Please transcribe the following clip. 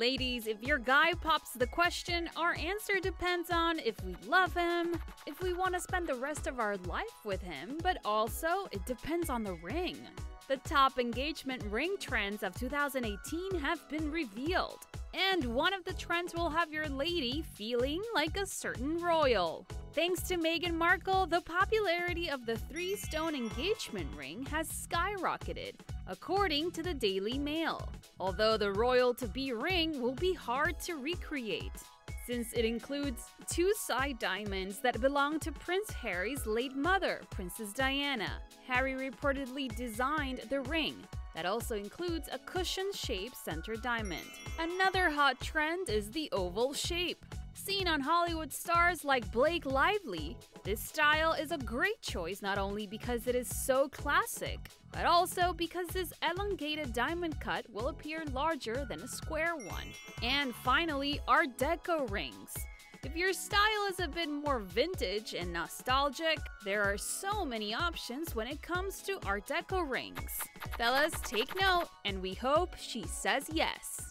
Ladies, if your guy pops the question, our answer depends on if we love him, if we want to spend the rest of our life with him, but also it depends on the ring. The top engagement ring trends of 2018 have been revealed, and one of the trends will have your lady feeling like a certain royal. Thanks to Meghan Markle, the popularity of the three-stone engagement ring has skyrocketed, according to the Daily Mail, although the royal-to-be ring will be hard to recreate, since it includes two side diamonds that belong to Prince Harry's late mother, Princess Diana. Harry reportedly designed the ring that also includes a cushion-shaped center diamond. Another hot trend is the oval shape. Seen on Hollywood stars like Blake Lively, this style is a great choice not only because it is so classic, but also because this elongated diamond cut will appear larger than a square one. And finally, Art Deco rings. If your style is a bit more vintage and nostalgic, there are so many options when it comes to Art Deco rings. Fellas, take note, and we hope she says yes.